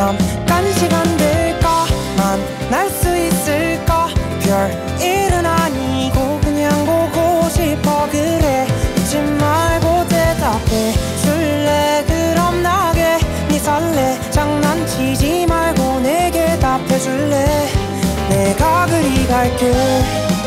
잠깐 시간 될까? 만날 수 있을까? 별일은 아니고 그냥 보고 싶어. 그래 잊지 말고 대답해 줄래? 그럼 나게 네 설레 장난치지 말고 내게 답해 줄래? 내가 그리 갈게.